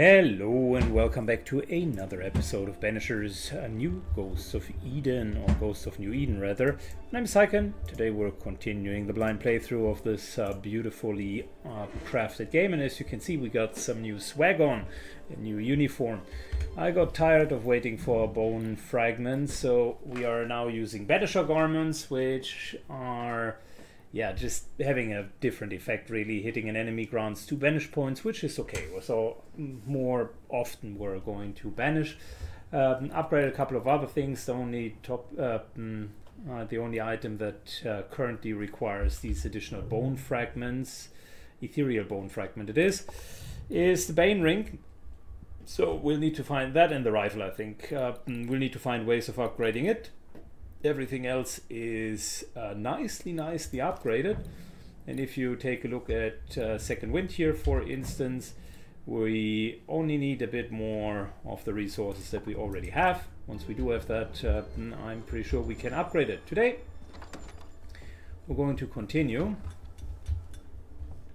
Hello and welcome back to another episode of Banishers, a new Ghosts of Eden, or Ghosts of New Eden rather. My name is Syken. Today we're continuing the blind playthrough of this beautifully crafted game, and as you can see we got some new swag on, a new uniform. I got tired of waiting for a bone fragment, so we are now using Banishers garments, which are... yeah, just having a different effect, really. Hitting an enemy grants 2 banish points, which is okay. So more often we're going to banish. Upgrade a couple of other things. The only only item that currently requires these additional bone fragments, ethereal bone fragment it is the Bane Ring. So we'll need to find that, and the rifle, I think. We'll need to find ways of upgrading it. Everything else is nicely upgraded, and if you take a look at Second Wind here, for instance, we only need a bit more of the resources that we already have. Once we do have that, I'm pretty sure we can upgrade it. Today we're going to continue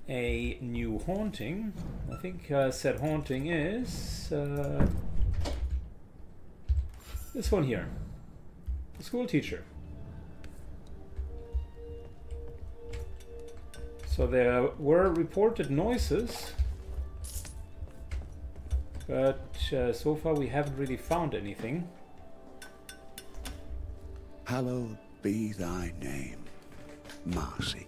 a new haunting. I think said haunting is this one here. School teacher. So there were reported noises, but so far we haven't really found anything. Hallowed be thy name, Marcy,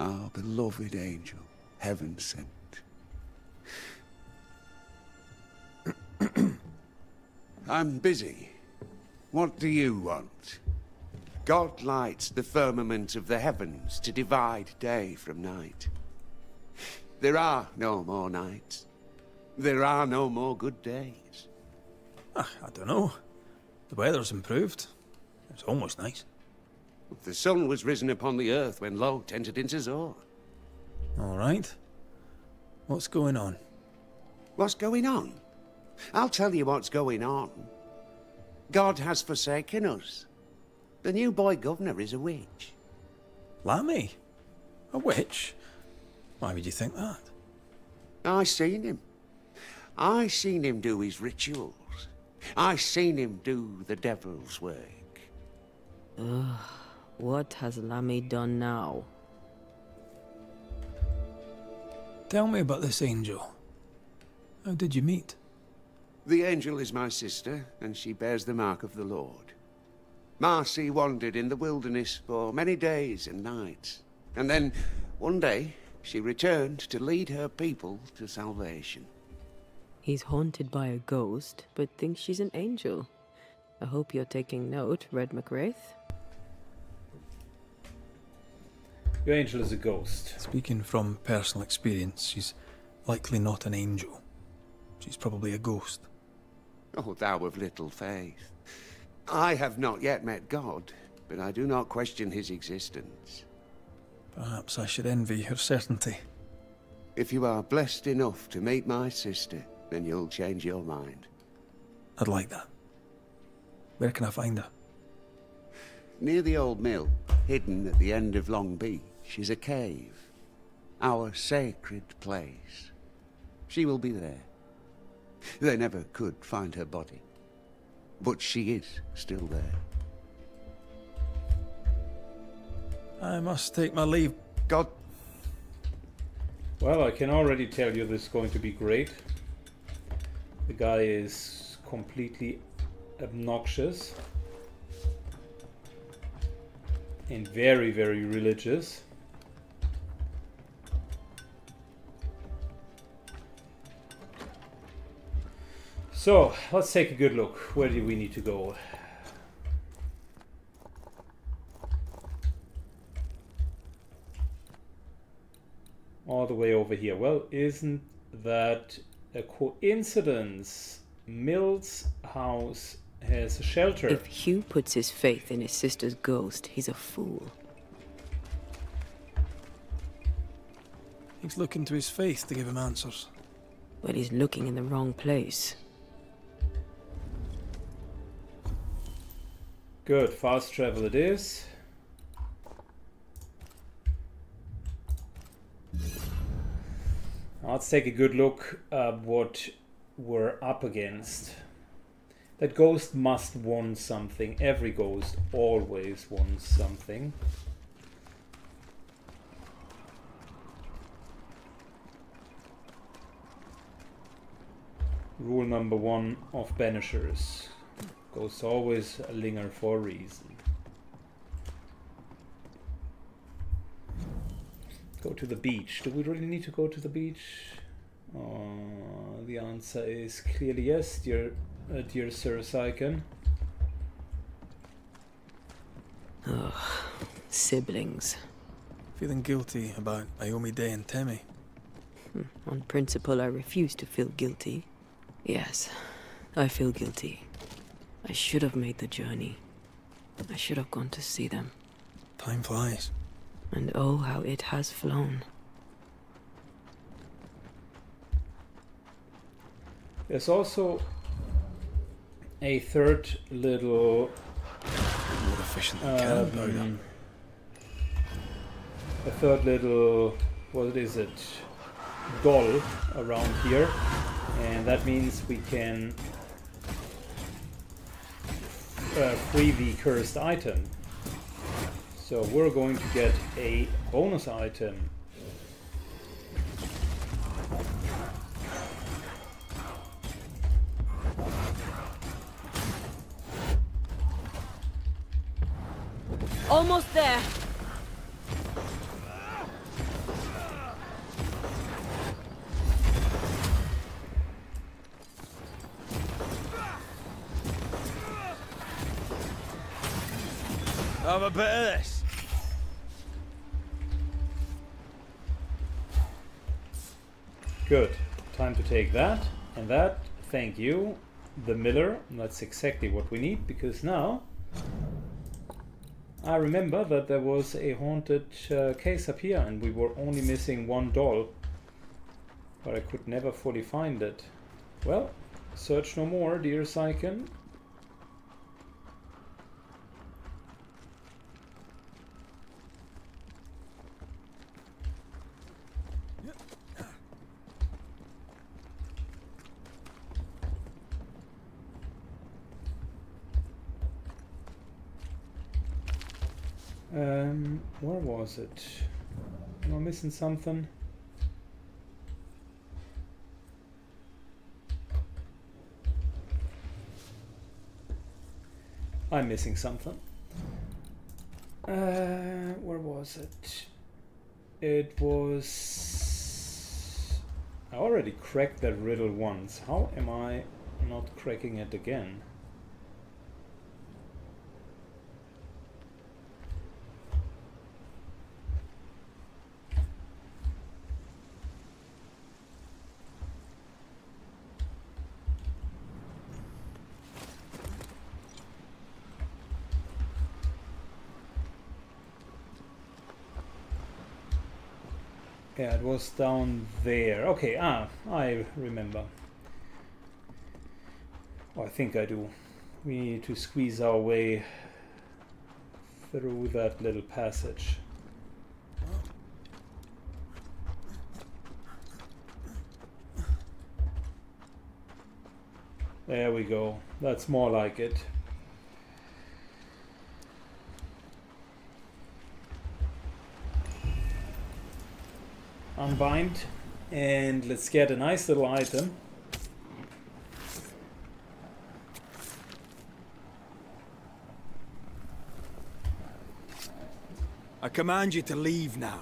our beloved angel, heaven sent. I'm busy. What do you want? God lights the firmament of the heavens to divide day from night. There are no more nights. There are no more good days. I don't know. The weather's improved. It's almost nice. The sun was risen upon the earth when Lot entered into Zor. All right. What's going on? What's going on? I'll tell you what's going on. God has forsaken us. The new boy governor is a witch. Lammy? A witch? Why would you think that? I seen him. I seen him do his rituals. I seen him do the devil's work. Ugh, what has Lammy done now? Tell me about this angel. How did you meet? The angel is my sister, and she bears the mark of the Lord. Marcy wandered in the wilderness for many days and nights, and then one day she returned to lead her people to salvation. He's haunted by a ghost, but thinks she's an angel. I hope you're taking note, Red Mac Raith. Your angel is a ghost. Speaking from personal experience, she's likely not an angel. She's probably a ghost. Oh, thou of little faith. I have not yet met God, but I do not question his existence. Perhaps I should envy her certainty. If you are blessed enough to meet my sister, then you'll change your mind. I'd like that. Where can I find her? Near the old mill, hidden at the end of Long Beach, is a cave. Our sacred place. She will be there. They never could find her body, but she is still there. I must take my leave. God. Well, I can already tell you this is going to be great. The guy is completely obnoxious and very, very religious. So, let's take a good look. Where do we need to go? All the way over here. Well, isn't that a coincidence? Mill's house has a shelter. If Hugh puts his faith in his sister's ghost, he's a fool. He's looking to his faith to give him answers. But he's looking in the wrong place. Good, fast travel it is. Let's take a good look at what we're up against. That ghost must want something. Every ghost always wants something. Rule number one of Banishers. Ghosts always linger for a reason. Go to the beach. Do we really need to go to the beach? The answer is clearly yes, dear Sir Syken. Ugh, siblings. Feeling guilty about Naomi Day and Temi. On principle, I refuse to feel guilty. Yes, I feel guilty. I should have made the journey. I should have gone to see them. Time flies. And oh, how it has flown. There's also a third little what is it, doll around here, and that means we can free the cursed item. So we're going to get a bonus item. Almost there. I'm a bit of this. Good. Time to take that and that. Thank you, the miller. That's exactly what we need, because now I remember that there was a haunted case up here and we were only missing one doll, but I could never fully find it. Well, search no more, dear Syken. Where was it? Am I missing something? I'm missing something. Where was it? It was... I already cracked that riddle once. How am I not cracking it again? Yeah, it was down there. Okay, I remember. Oh, I think I do. We need to squeeze our way through that little passage. There we go. That's more like it. Unbind, and let's get a nice little item. I command you to leave now.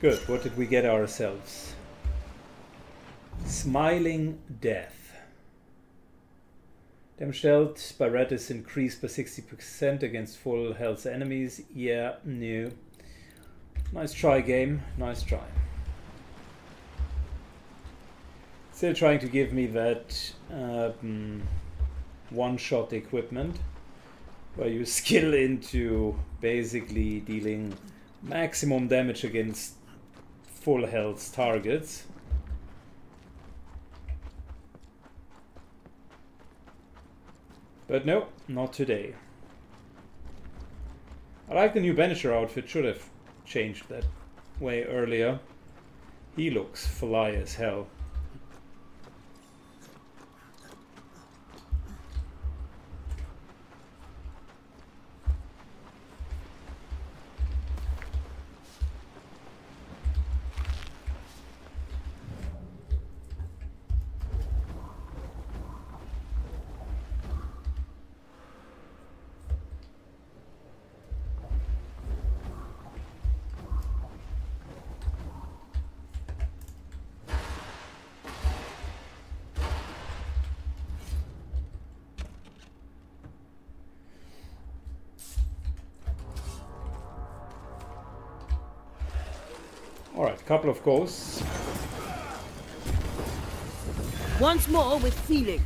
Good, what did we get ourselves? Smiling Death. Damage dealt by Redis increased by 60% against full health enemies. Yeah, new. Nice try, game. Nice try. Still trying to give me that one-shot equipment where you skill into basically dealing maximum damage against full health targets. But no, not today. I like the new Banisher outfit. Should have changed that way earlier. He looks fly as hell. Couple of ghosts. Once more with feeling.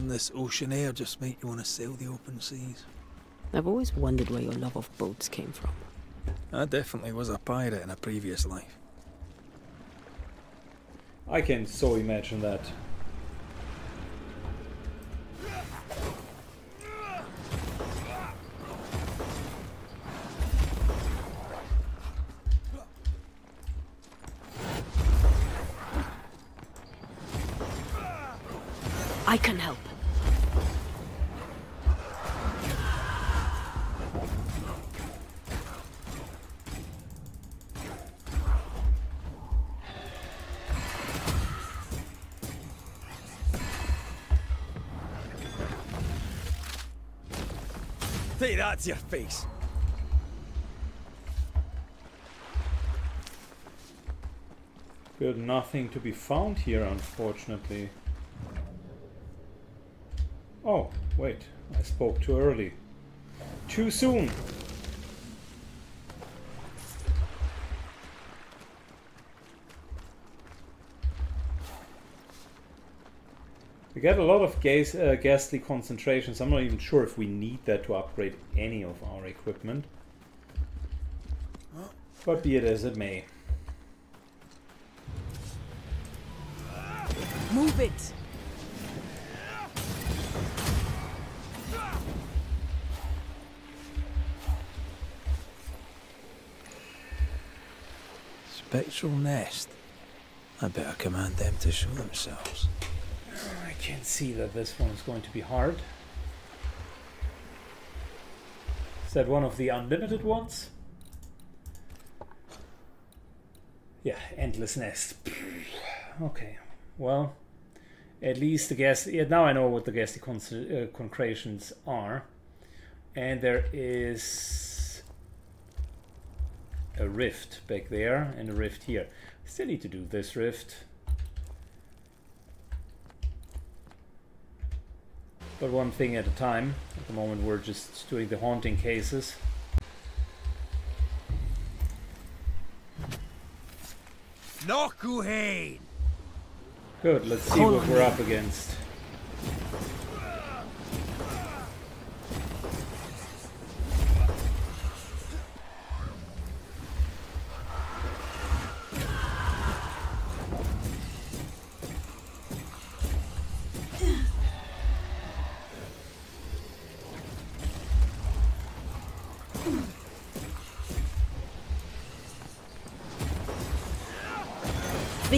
This ocean air just make you want to sail the open seas. I've always wondered where your love of boats came from. I definitely was a pirate in a previous life. I can so imagine that. I can help. That's your face. Good, nothing to be found here, unfortunately. Oh, wait, I spoke too early. Too soon. We get a lot of ghastly concentrations. I'm not even sure if we need that to upgrade any of our equipment. But be it as it may. Move it! Spectral nest. I better command them to show themselves. I can see that this one is going to be hard. Is that one of the unlimited ones? Yeah, endless nest. Okay, well, at least the gas. Yeah, now I know what the ghastly concretions are. And there is a rift back there and a rift here. I still need to do this rift. But one thing at a time. At the moment we're just doing the haunting cases. Good, let's see what we're up against.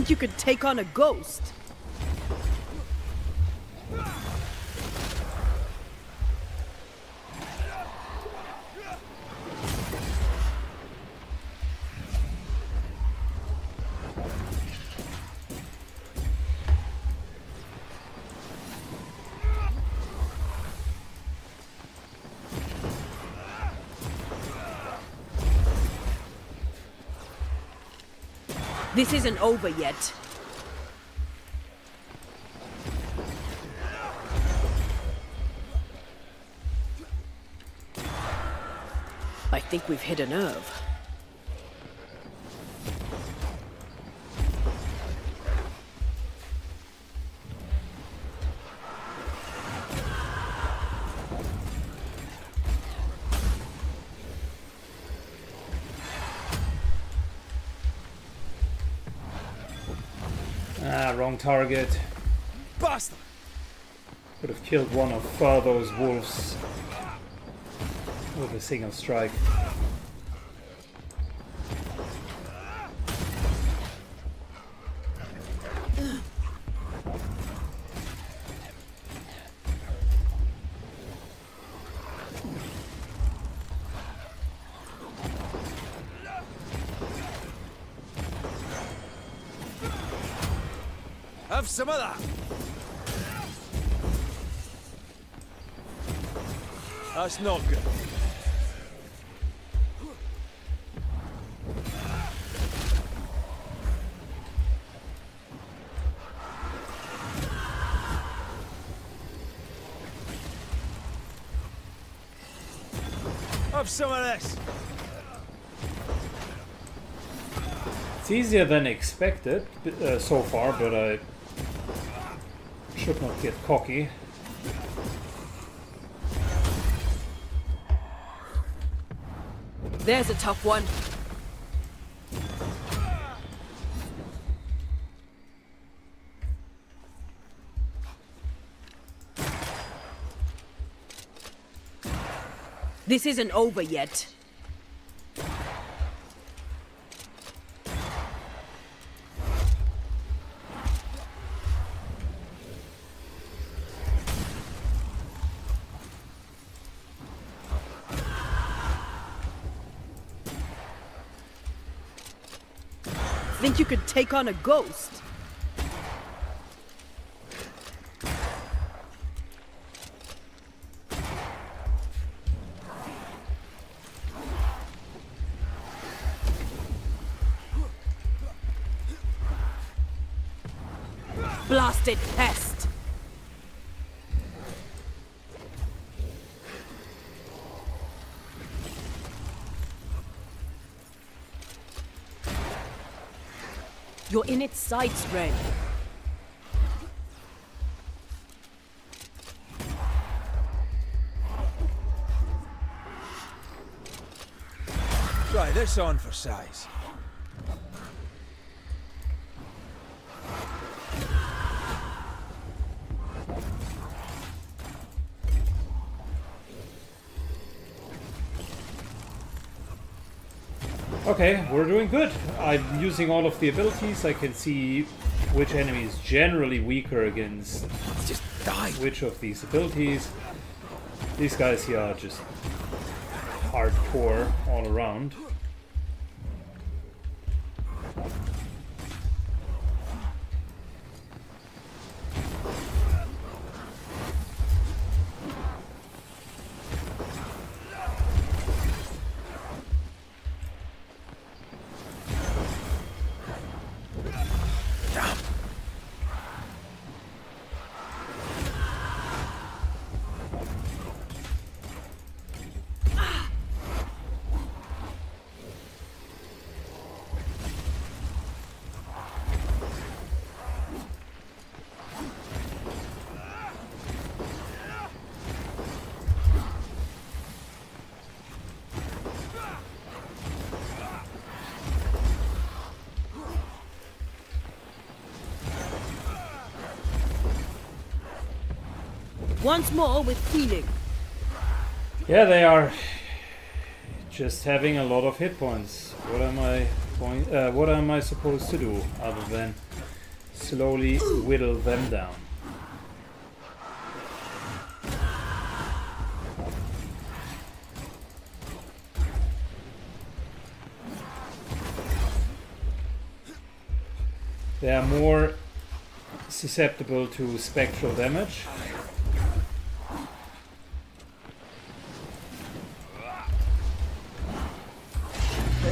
You could take on a ghost. This isn't over yet. I think we've hit a nerve. wrong target. Bastard! Could have killed one of Fardo's wolves with a single strike. Have some of that. That's not good. Have some of this. It's easier than expected so far, but I should not get cocky. There's a tough one. This isn't over yet. You could take on a ghost. Blasted pest. You're in its sights, Red. Try this on for size. Okay, we're doing good. I'm using all of the abilities. I can see which enemy is generally weaker against just die. Which of these abilities. These guys here are just hardcore all around. Once more with feeling. Yeah, they are just having a lot of hit points. What am I going, what am I supposed to do other than slowly whittle them down? They are more susceptible to spectral damage.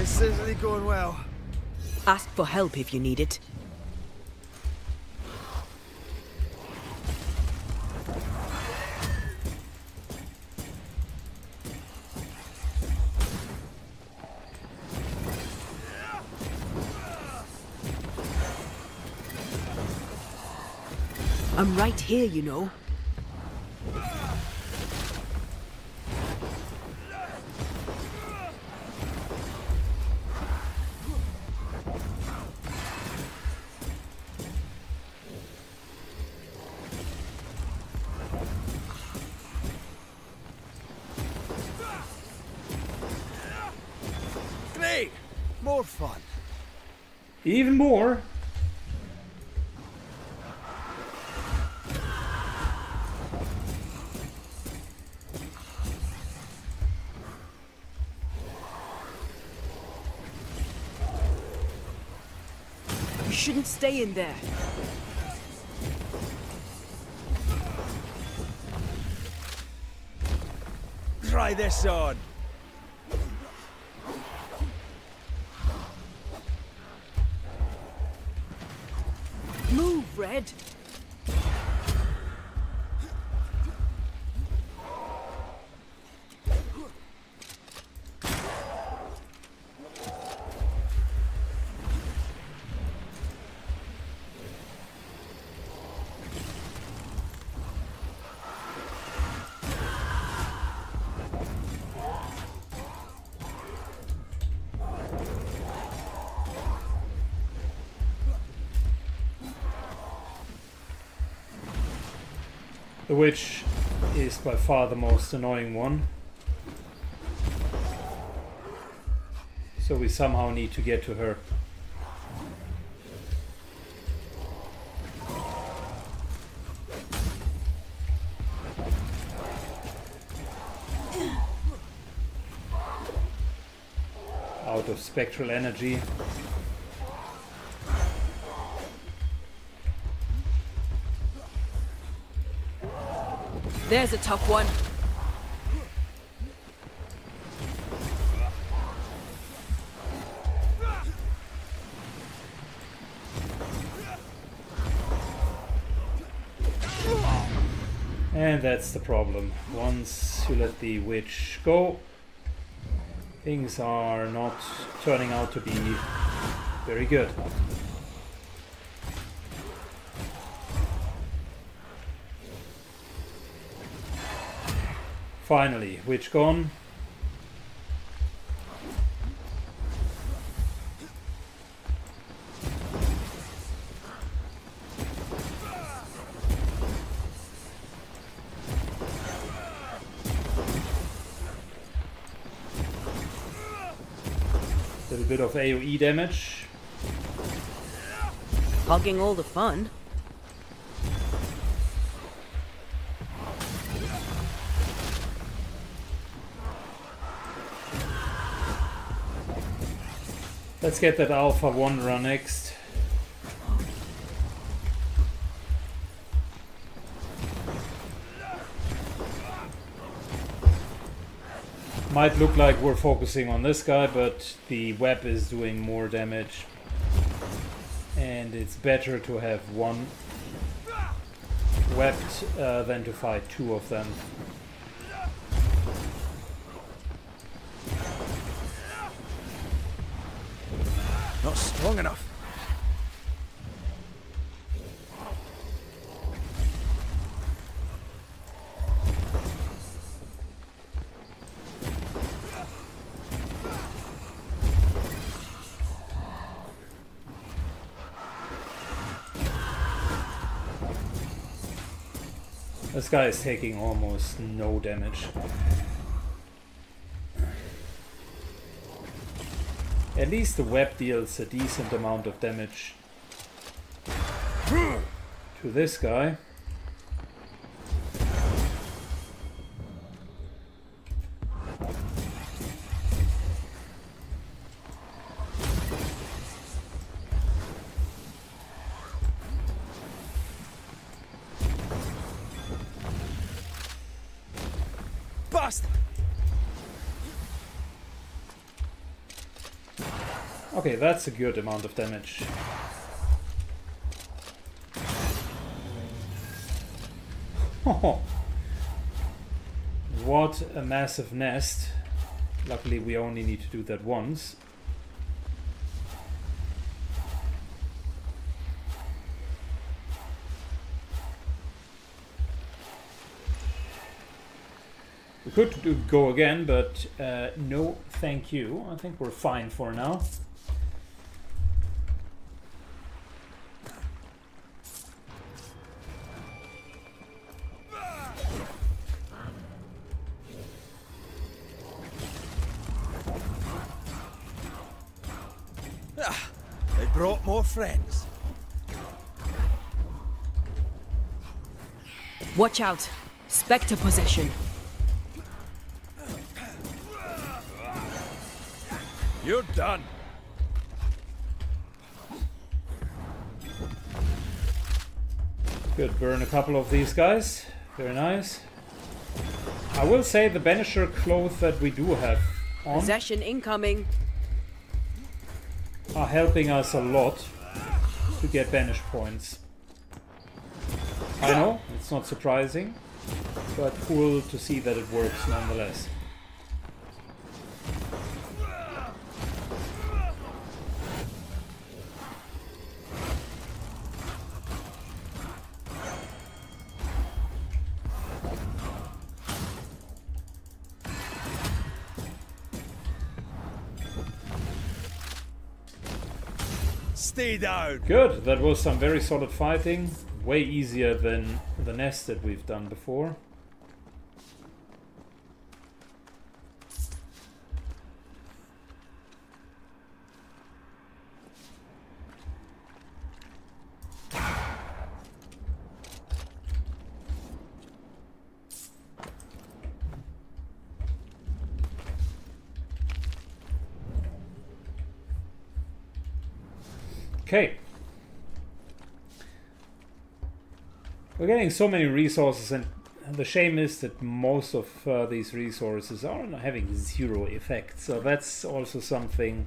Certainly going well. Ask for help if you need it. I'm right here, you know. More fun. Even more. You shouldn't stay in there. Try this on. Move, Red. Which is by far the most annoying one. So we somehow need to get to her. Out of spectral energy. There's a tough one. And that's the problem. Once you let the witch go, things are not turning out to be very good. Finally, witch gone. Little bit of AoE damage. Hogging all the fun. Let's get that Alpha Wanderer next. Might look like we're focusing on this guy, but the web is doing more damage. And it's better to have one webbed than to fight two of them. Long enough. This guy is taking almost no damage. At least the web deals a decent amount of damage to this guy. Okay, that's a good amount of damage. Oh, what a massive nest. Luckily, we only need to do that once. We could go again, but no thank you. I think we're fine for now. brought more friends. Watch out. Spectre possession. You're done. Good, burn a couple of these guys. Very nice. I will say the Banisher clothes that we do have on possession incoming are helping us a lot to get banish points. I know, it's not surprising, but cool to see that it works nonetheless. Stay down. Good, that was some very solid fighting. Way easier than the nest that we've done before. Okay. We're getting so many resources, and the shame is that most of these resources are not having zero effect. So that's also something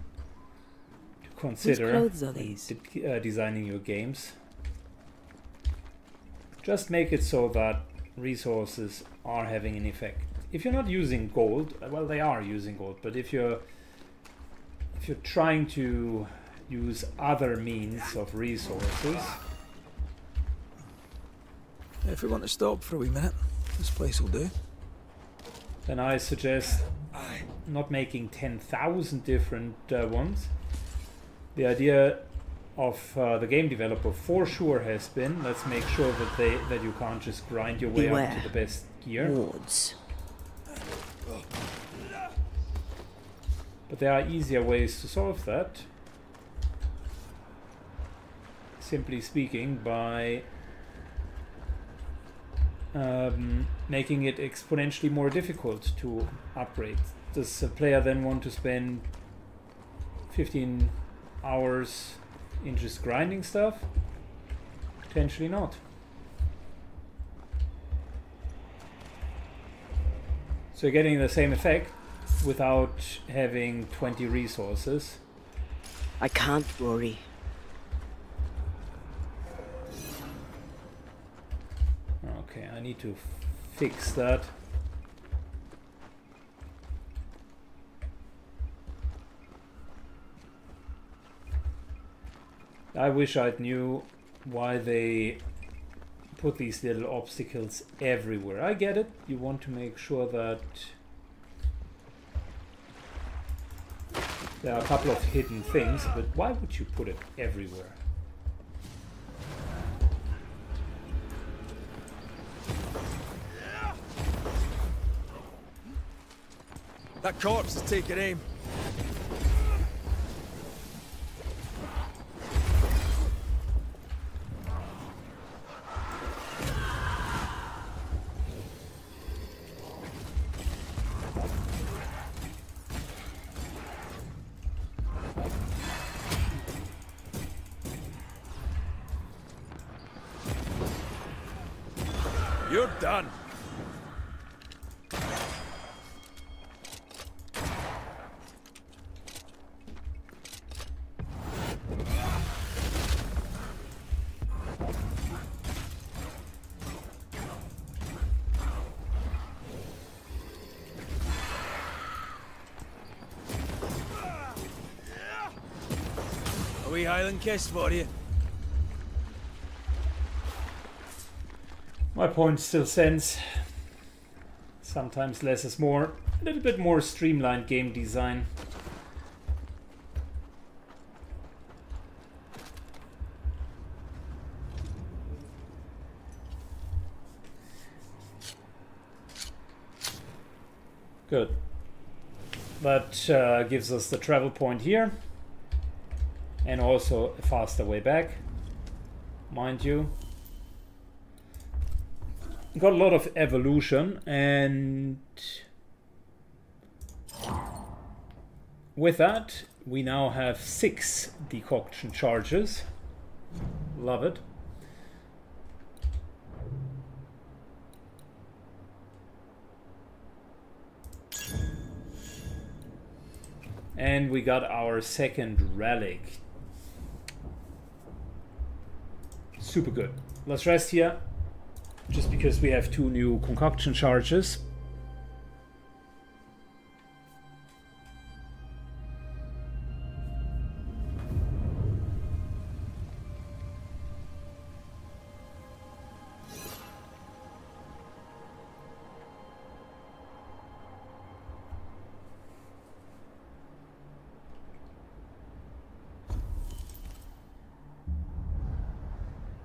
to consider when designing your games. Just make it so that resources are having an effect. If you're not using gold, well, they are using gold, but if you're trying to use other means of resources. If we want to stop for a wee minute, this place will do. Then I suggest not making 10,000 different ones. The idea of the game developer for sure has been, let's make sure that you can't just grind your way up to the best gear. Wards. But there are easier ways to solve that. Simply speaking, by making it exponentially more difficult to upgrade. Does a player then want to spend 15 hours in just grinding stuff? Potentially not. So you're getting the same effect without having 20 resources. I can't worry. Okay, I need to fix that. I wish I'd knew why they put these little obstacles everywhere. I get it. You want to make sure that there are a couple of hidden things, but why would you put it everywhere? That corpse is taking aim. You're done. Island kiss for you. My point still stands. Sometimes less is more. A little bit more streamlined game design. Good. That gives us the travel point here. and also a faster way back, mind you. Got a lot of evolution, and with that we now have 6 decoction charges. Love it. And we got our 2nd relic. Super good. Let's rest here, just because we have 2 new concoction charges.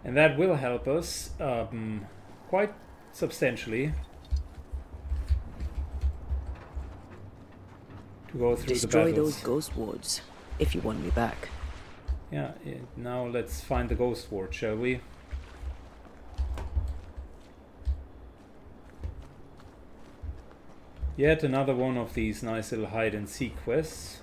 And that will help us quite substantially to go through the battles. Destroy those ghost wards if you want me back. Yeah, now let's find the ghost ward, shall we? Yet another one of these nice little hide and seek quests.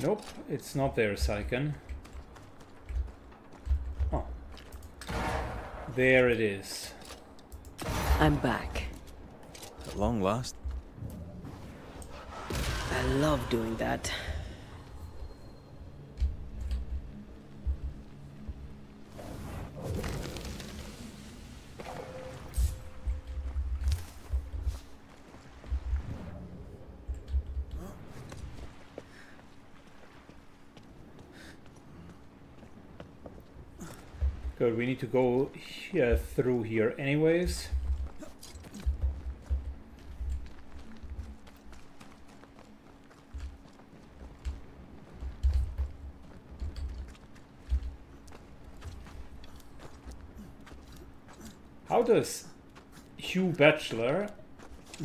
Nope, it's not there, Syken. Oh. There it is. I'm back. At long last. I love doing that. Good, we need to go here, through here anyways. How does Hugh Bachelor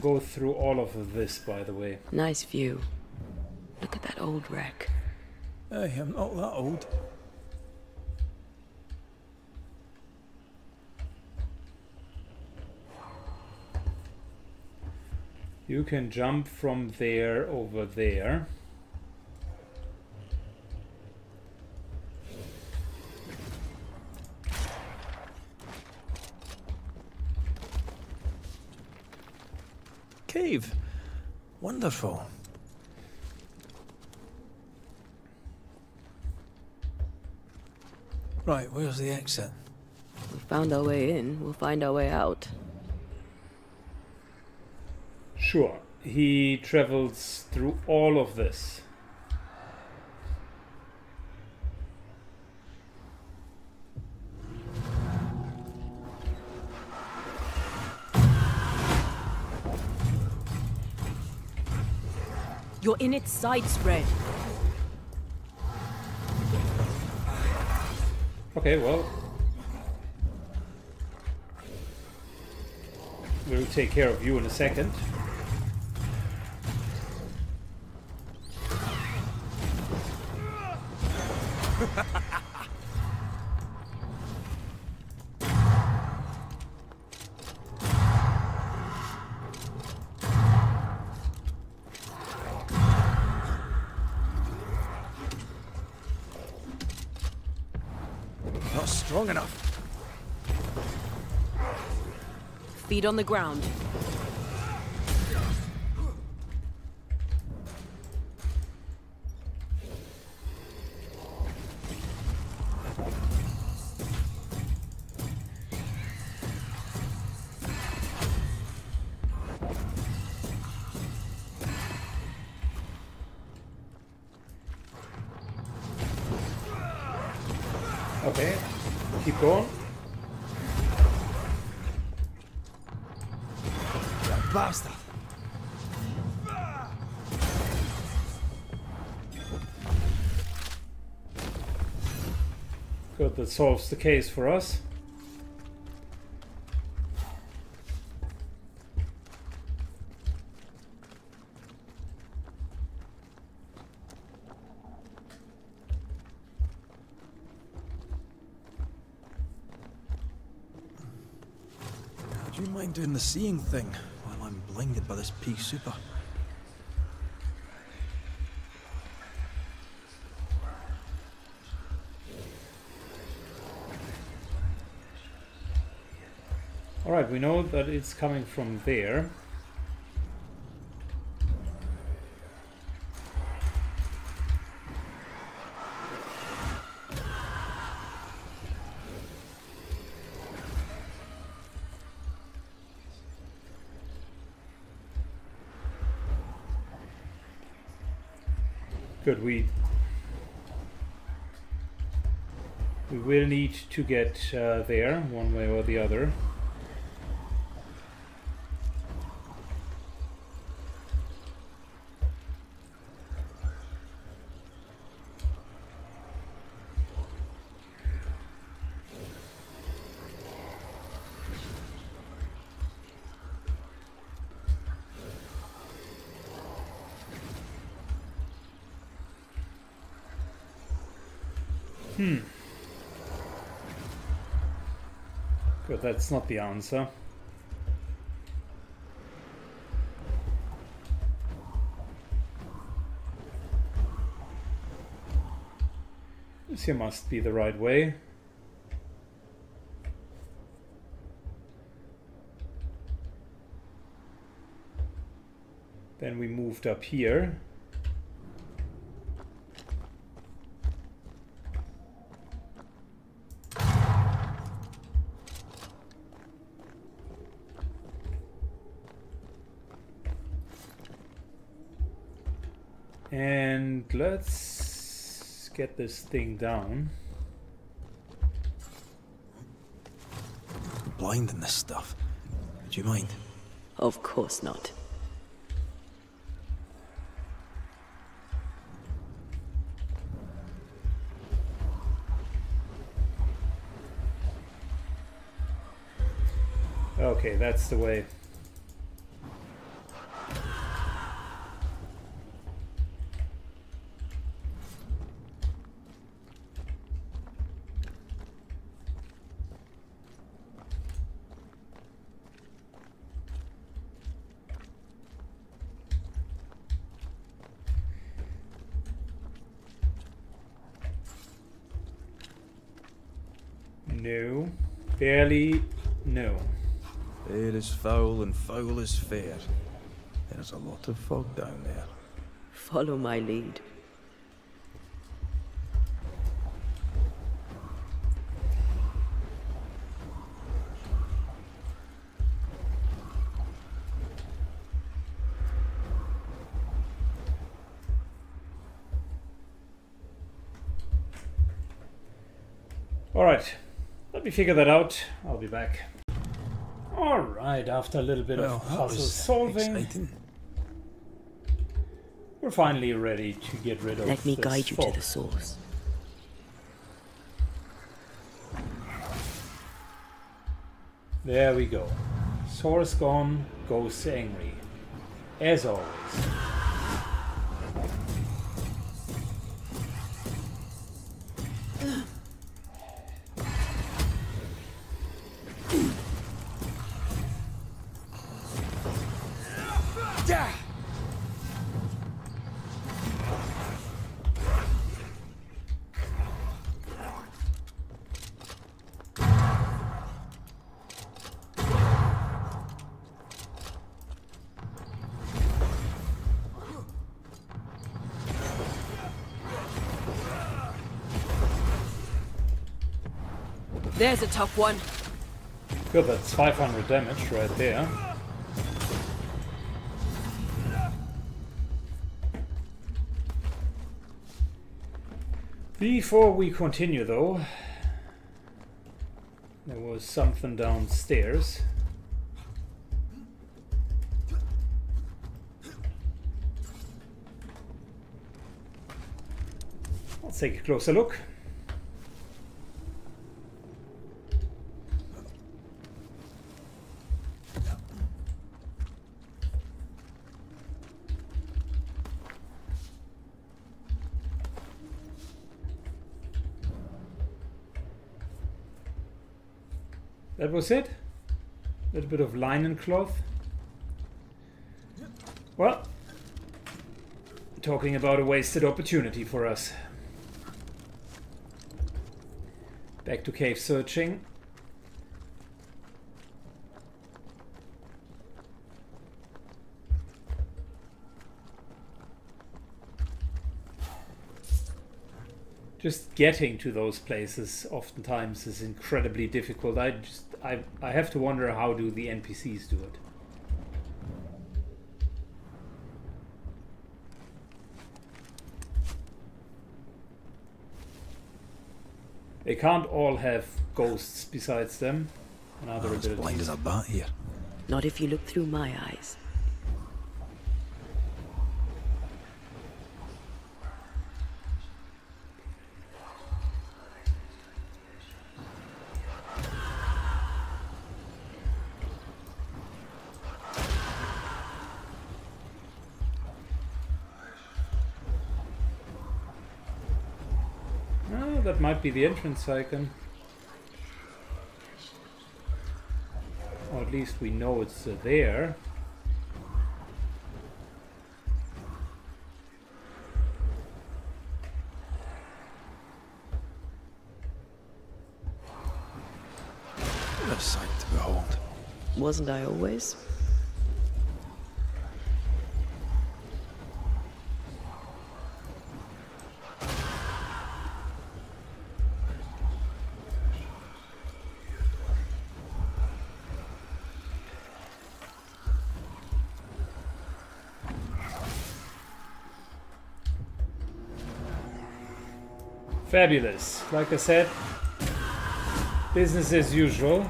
go through all of this, by the way? Nice view. Look at that old wreck. Hey, I'm not that old. You can jump from there over there. Cave. Wonderful. Right, where's the exit? We found our way in, we'll find our way out. Sure, he travels through all of this. You're in its side spread. Okay, well, we'll take care of you in a second. Not strong enough. Feet on the ground. Okay, keep going. That bastard. Good, that solves the case for us. Do you mind doing the seeing thing while I'm blinded by this pea super? Alright, we know that it's coming from there. Good, we will need to get there one way or the other. Good, that's not the answer. This here must be the right way. Then we moved up here. And let's get this thing down. I'm blind in this stuff. Would you mind? Of course not. Okay, that's the way. No. Barely no. It is foul and foul is fair. There's a lot of fog down there. Follow my lead. All right. Let me figure that out. I'll be back. All right, after a little bit of puzzle solving, we're finally ready to get rid of this. Let me guide you to the source. There we go. Source gone, ghosts angry. As always. There's a tough one. Good, that's 500 damage right there. Before we continue though, there was something downstairs. Let's take a closer look. That was it. A little bit of linen cloth. Well, talking about a wasted opportunity for us. Back to cave searching. Just getting to those places oftentimes is incredibly difficult. I have to wonder, how do the NPCs do it? They can't all have ghosts besides them. Another as blind as a bat here. Not if you look through my eyes. That might be the entrance icon. Or at least we know it's there. What a sight to behold. Wasn't I always? Fabulous. Like I said, business as usual.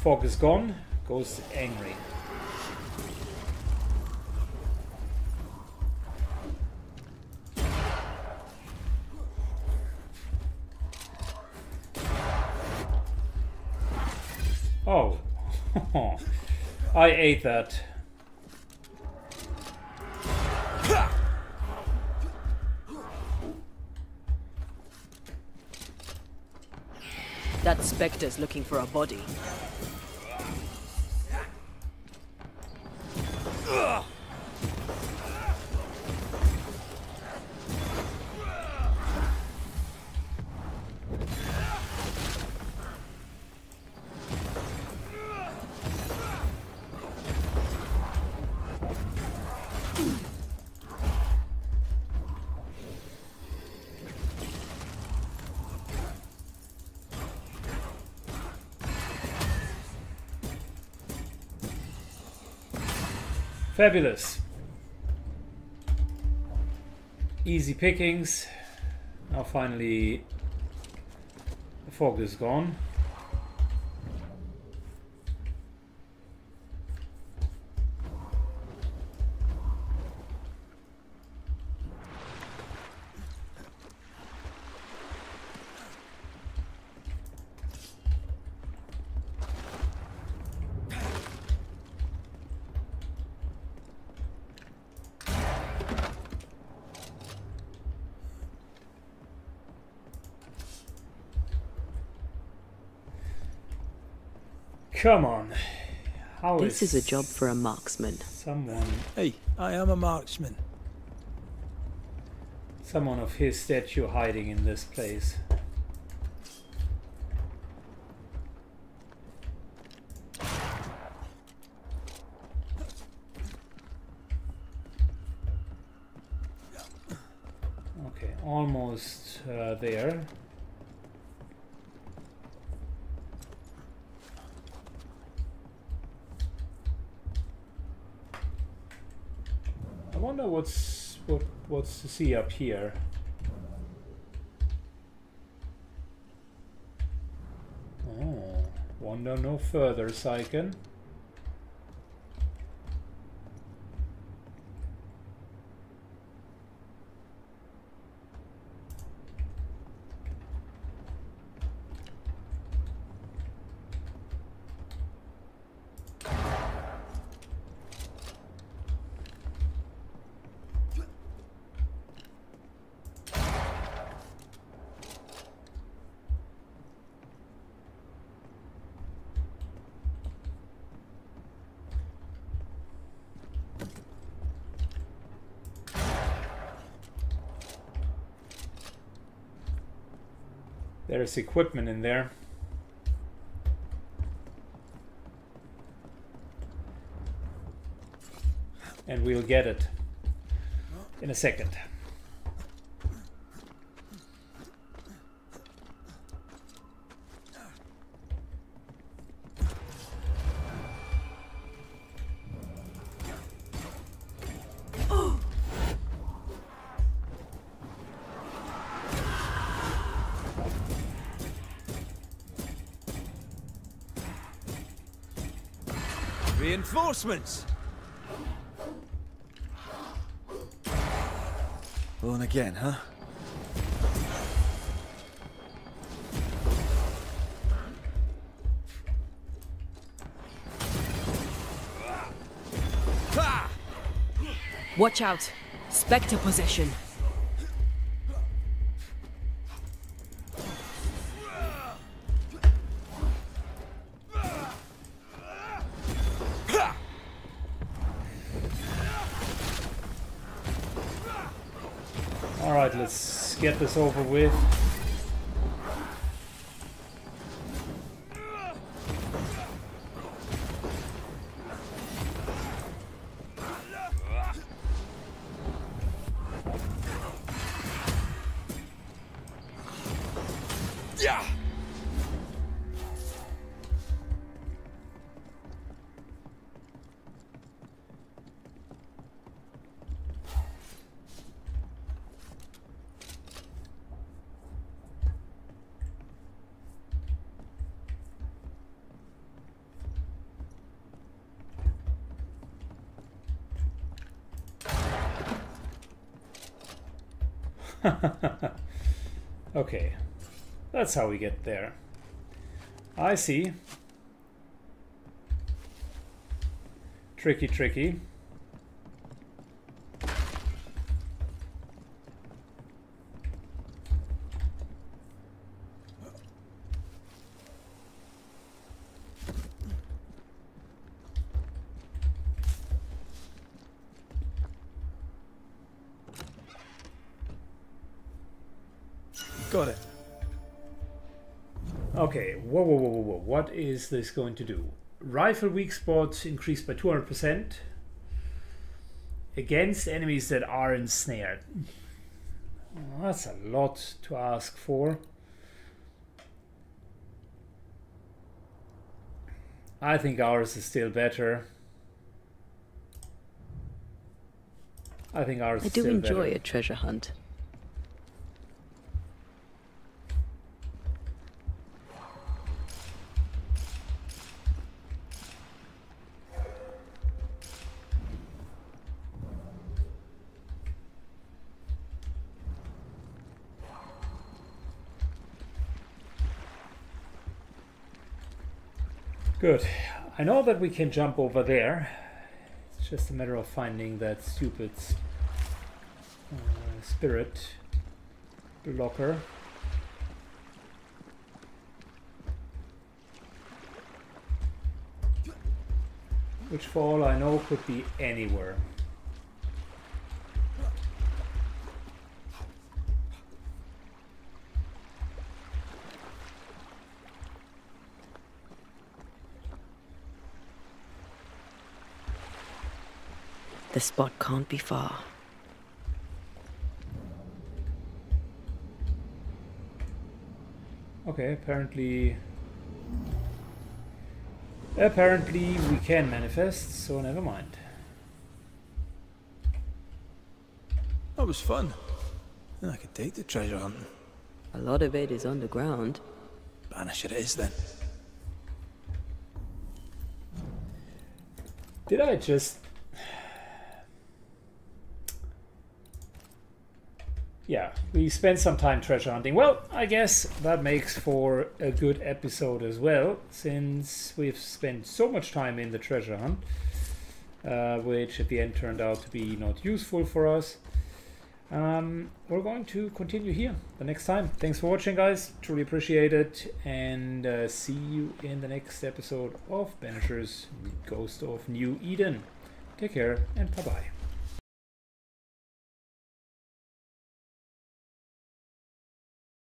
Fog is gone. Ghost angry. Oh. I ate that. That specter's looking for a body. Fabulous. Easy pickings. Now finally the fog is gone. Come on. How this is a job for a marksman. Someone. Hey, I am a marksman. Someone of his stature hiding in this place. Okay, almost there. What's to see up here? Oh, wander no further, Syken. There's equipment in there. And we'll get it in a second. Reinforcements. Born again, huh? Watch out. Spectre possession. Get this over with. Yeah. Okay, that's how we get there. I see. Tricky, tricky. Got it. Okay, whoa, whoa, whoa, whoa, what is this going to do? Rifle weak spots increased by 200% against enemies that are ensnared. Well, that's a lot to ask for. I think ours is still better. I think ours is still better. I do enjoy a treasure hunt. Good. I know that we can jump over there. It's just a matter of finding that stupid spirit blocker. Which for all I know could be anywhere. The spot can't be far. Okay, apparently we can manifest, so never mind. That was fun. I could take the treasure hunting. A lot of it is underground. Banish it is then. Did I just... Yeah, we spent some time treasure hunting. Well, I guess that makes for a good episode as well, since we've spent so much time in the treasure hunt, which at the end turned out to be not useful for us. We're going to continue here the next time. Thanks for watching, guys. Truly appreciate it. And see you in the next episode of Banishers, Ghosts of New Eden. Take care and bye-bye.